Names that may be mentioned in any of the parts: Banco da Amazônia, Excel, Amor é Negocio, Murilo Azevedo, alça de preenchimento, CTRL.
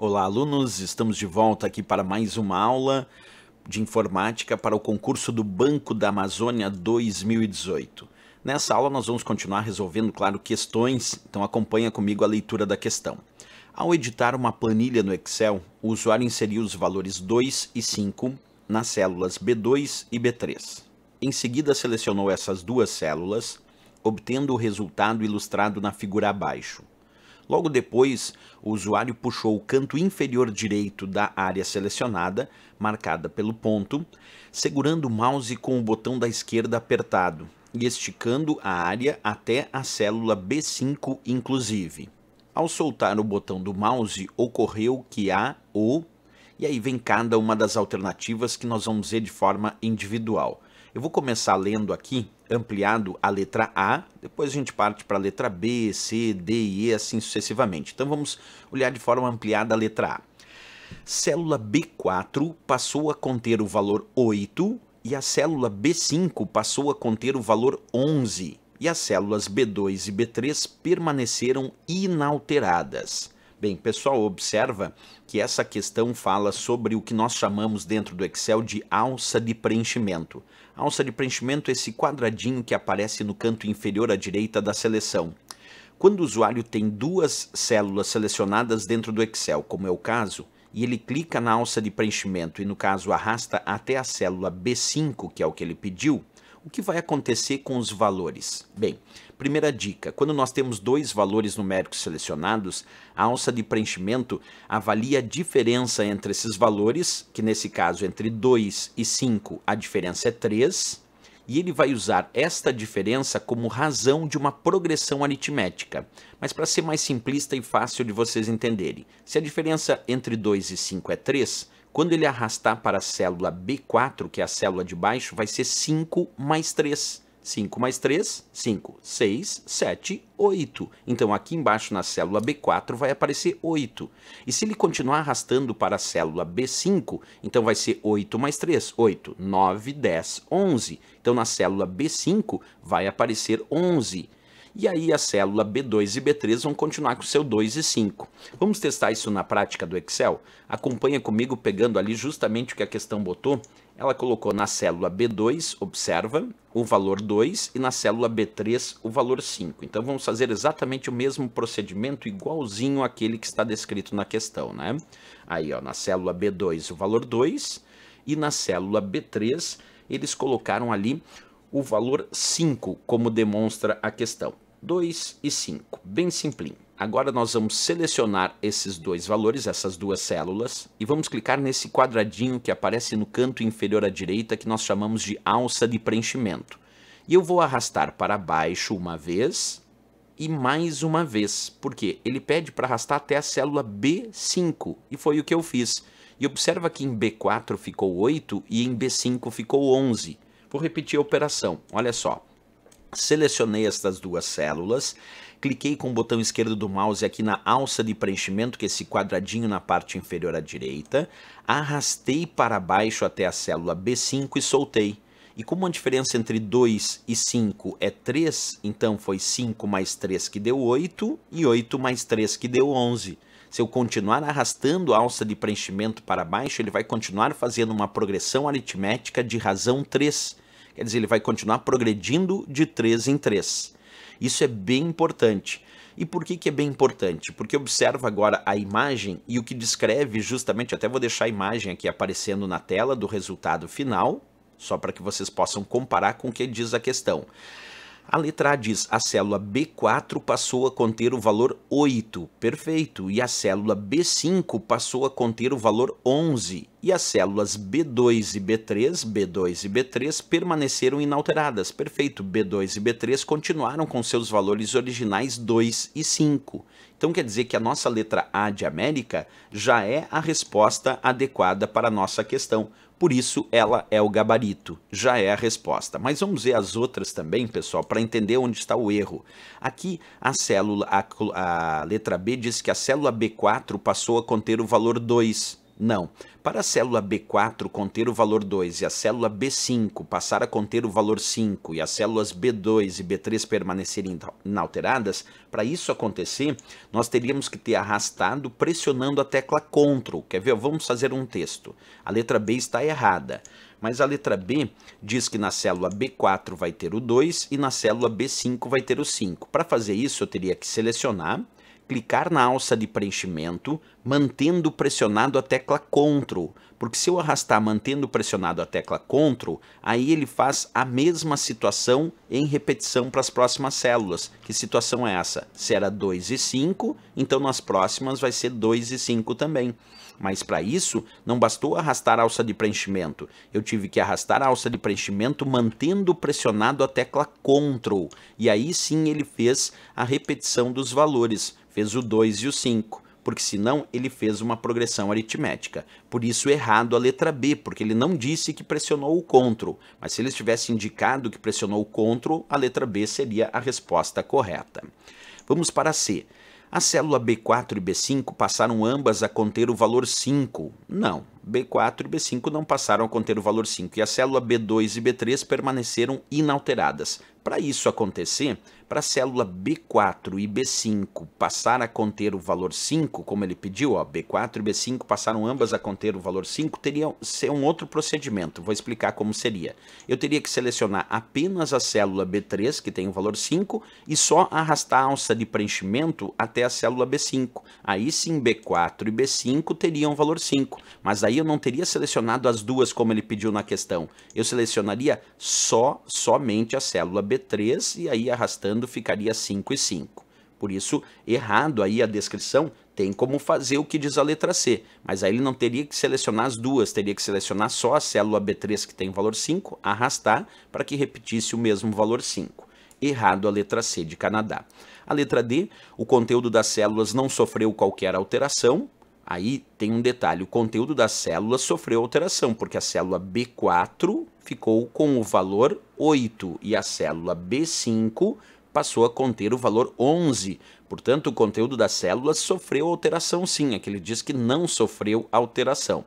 Olá, alunos! Estamos de volta aqui para mais uma aula de informática para o concurso do Banco da Amazônia 2018. Nessa aula nós vamos continuar resolvendo, claro, questões, então acompanha comigo a leitura da questão. Ao editar uma planilha no Excel, o usuário inseriu os valores 2 e 5 nas células B2 e B3. Em seguida selecionou essas duas células, obtendo o resultado ilustrado na figura abaixo. Logo depois, o usuário puxou o canto inferior direito da área selecionada, marcada pelo ponto, segurando o mouse com o botão da esquerda apertado e esticando a área até a célula B5 inclusive. Ao soltar o botão do mouse, ocorreu que e aí vem cada uma das alternativas que nós vamos ver de forma individual. Eu vou começar lendo aqui, ampliado, a letra A, depois a gente parte para a letra B, C, D e E, assim sucessivamente. Então vamos olhar de forma ampliada a letra A. Célula B4 passou a conter o valor 8 e a célula B5 passou a conter o valor 11 e as células B2 e B3 permaneceram inalteradas. Bem, pessoal, observa que essa questão fala sobre o que nós chamamos dentro do Excel de alça de preenchimento. A alça de preenchimento é esse quadradinho que aparece no canto inferior à direita da seleção. Quando o usuário tem duas células selecionadas dentro do Excel, como é o caso, e ele clica na alça de preenchimento e, no caso, arrasta até a célula B5, que é o que ele pediu, o que vai acontecer com os valores? Bem, primeira dica, quando nós temos dois valores numéricos selecionados, a alça de preenchimento avalia a diferença entre esses valores, que nesse caso entre 2 e 5 a diferença é 3, e ele vai usar esta diferença como razão de uma progressão aritmética. Mas para ser mais simplista e fácil de vocês entenderem, se a diferença entre 2 e 5 é 3, quando ele arrastar para a célula B4, que é a célula de baixo, vai ser 5 mais 3. 5 mais 3, 5, 6, 7, 8. Então, aqui embaixo na célula B4 vai aparecer 8. E se ele continuar arrastando para a célula B5, então vai ser 8 mais 3, 8, 9, 10, 11. Então, na célula B5 vai aparecer 11. E aí a célula B2 e B3 vão continuar com o seu 2 e 5. Vamos testar isso na prática do Excel? Acompanha comigo pegando ali justamente o que a questão botou. Ela colocou na célula B2, observa, o valor 2 e na célula B3 o valor 5. Então vamos fazer exatamente o mesmo procedimento, igualzinho àquele que está descrito na questão, né? Aí, ó, na célula B2 o valor 2 e na célula B3 eles colocaram ali o valor 5, como demonstra a questão. 2 e 5, bem simplinho. Agora nós vamos selecionar esses dois valores, essas duas células, e vamos clicar nesse quadradinho que aparece no canto inferior à direita, que nós chamamos de alça de preenchimento. E eu vou arrastar para baixo uma vez e mais uma vez, porque ele pede para arrastar até a célula B5, e foi o que eu fiz. E observa que em B4 ficou 8 e em B5 ficou 11. Vou repetir a operação, olha só, selecionei estas duas células, cliquei com o botão esquerdo do mouse aqui na alça de preenchimento, que é esse quadradinho na parte inferior à direita, arrastei para baixo até a célula B5 e soltei. E como a diferença entre 2 e 5 é 3, então foi 5 mais 3 que deu 8 e 8 mais 3 que deu 11. Se eu continuar arrastando a alça de preenchimento para baixo, ele vai continuar fazendo uma progressão aritmética de razão 3. Quer dizer, ele vai continuar progredindo de 3 em 3. Isso é bem importante. E por que é bem importante? Porque observa agora a imagem e o que descreve justamente, até vou deixar a imagem aqui aparecendo na tela do resultado final, só para que vocês possam comparar com o que diz a questão. A letra A diz, a célula B4 passou a conter o valor 8, perfeito. E a célula B5 passou a conter o valor 11. E as células B2 e B3 permaneceram inalteradas, perfeito. B2 e B3 continuaram com seus valores originais 2 e 5. Então quer dizer que a nossa letra A de América já é a resposta adequada para a nossa questão. Por isso, ela é o gabarito, já é a resposta. Mas vamos ver as outras também, pessoal, para entender onde está o erro. Aqui, a letra B diz que a célula B4 passou a conter o valor 2. Não. Para a célula B4 conter o valor 2 e a célula B5 passar a conter o valor 5 e as células B2 e B3 permanecerem inalteradas, para isso acontecer, nós teríamos que ter arrastado pressionando a tecla CTRL. Quer ver? Vamos fazer um texto. A letra B está errada, mas a letra B diz que na célula B4 vai ter o 2 e na célula B5 vai ter o 5. Para fazer isso, eu teria que selecionar, clicar na alça de preenchimento, mantendo pressionado a tecla CTRL, porque se eu arrastar mantendo pressionado a tecla CTRL, aí ele faz a mesma situação em repetição para as próximas células. Que situação é essa? Se era 2 e 5, então nas próximas vai ser 2 e 5 também. Mas para isso, não bastou arrastar a alça de preenchimento. Eu tive que arrastar a alça de preenchimento mantendo pressionado a tecla CTRL. E aí sim ele fez a repetição dos valores. Fez o 2 e o 5, porque senão ele fez uma progressão aritmética. Por isso errado a letra B, porque ele não disse que pressionou o CTRL. Mas se ele tivesse indicado que pressionou o CTRL, a letra B seria a resposta correta. Vamos para C. A célula B4 e B5 passaram ambas a conter o valor 5. Não, B4 e B5 não passaram a conter o valor 5. E a célula B2 e B3 permaneceram inalteradas. Para isso acontecer, para a célula B4 e B5 passar a conter o valor 5, como ele pediu, ó, B4 e B5 passaram ambas a conter o valor 5, teria que ser um outro procedimento. Vou explicar como seria. Eu teria que selecionar apenas a célula B3, que tem o valor 5, e só arrastar a alça de preenchimento até a célula B5. Aí sim, B4 e B5 teriam o valor 5, mas aí eu não teria selecionado as duas como ele pediu na questão. Eu selecionaria somente a célula B3. 3, e aí arrastando ficaria 5 e 5. Por isso, errado aí a descrição, tem como fazer o que diz a letra C, mas aí ele não teria que selecionar as duas, teria que selecionar só a célula B3 que tem o valor 5, arrastar para que repetisse o mesmo valor 5. Errado a letra C de Canadá. A letra D, o conteúdo das células não sofreu qualquer alteração. Aí tem um detalhe, o conteúdo das células sofreu alteração, porque a célula B4 ficou com o valor 8 e a célula B5 passou a conter o valor 11. Portanto, o conteúdo das células sofreu alteração sim, é que ele diz que não sofreu alteração.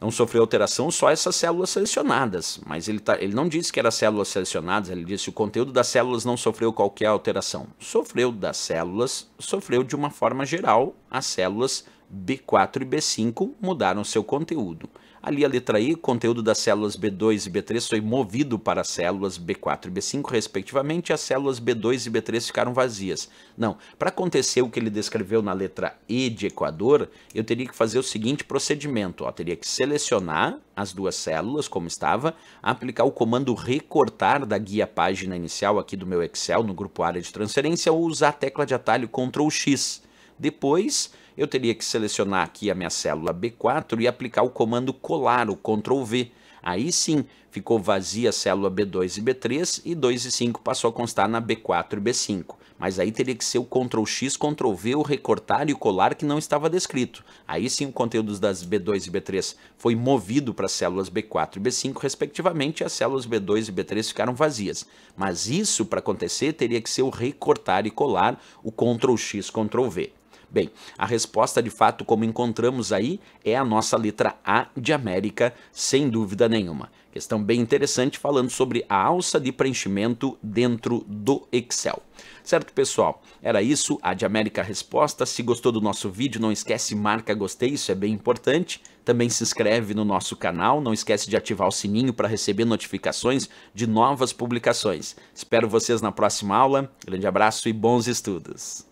Não sofreu alteração só essas células selecionadas, mas ele não disse que eram células selecionadas, ele disse que o conteúdo das células não sofreu qualquer alteração. Sofreu das células, sofreu de uma forma geral, as células B4 e B5 mudaram seu conteúdo. Ali a letra E, o conteúdo das células B2 e B3 foi movido para as células B4 e B5, respectivamente, e as células B2 e B3 ficaram vazias. Não, para acontecer o que ele descreveu na letra E de Equador, eu teria que fazer o seguinte procedimento, ó, teria que selecionar as duas células, como estava, aplicar o comando recortar da guia página inicial aqui do meu Excel, no grupo área de transferência, ou usar a tecla de atalho Ctrl+X. Depois, eu teria que selecionar aqui a minha célula B4 e aplicar o comando colar, o Ctrl+V. Aí sim, ficou vazia a célula B2 e B3 e 2 e 5 passou a constar na B4 e B5. Mas aí teria que ser o Ctrl+X, Ctrl+V, o recortar e o colar que não estava descrito. Aí sim, o conteúdo das B2 e B3 foi movido para as células B4 e B5, respectivamente, e as células B2 e B3 ficaram vazias. Mas isso, para acontecer, teria que ser o recortar e colar, o Ctrl+X, Ctrl+V. Bem, a resposta de fato, como encontramos aí, é a nossa letra A de América, sem dúvida nenhuma. Questão bem interessante falando sobre a alça de preenchimento dentro do Excel. Certo, pessoal? Era isso, A de América resposta. Se gostou do nosso vídeo, não esquece, marca gostei, isso é bem importante. Também se inscreve no nosso canal, não esquece de ativar o sininho para receber notificações de novas publicações. Espero vocês na próxima aula. Grande abraço e bons estudos!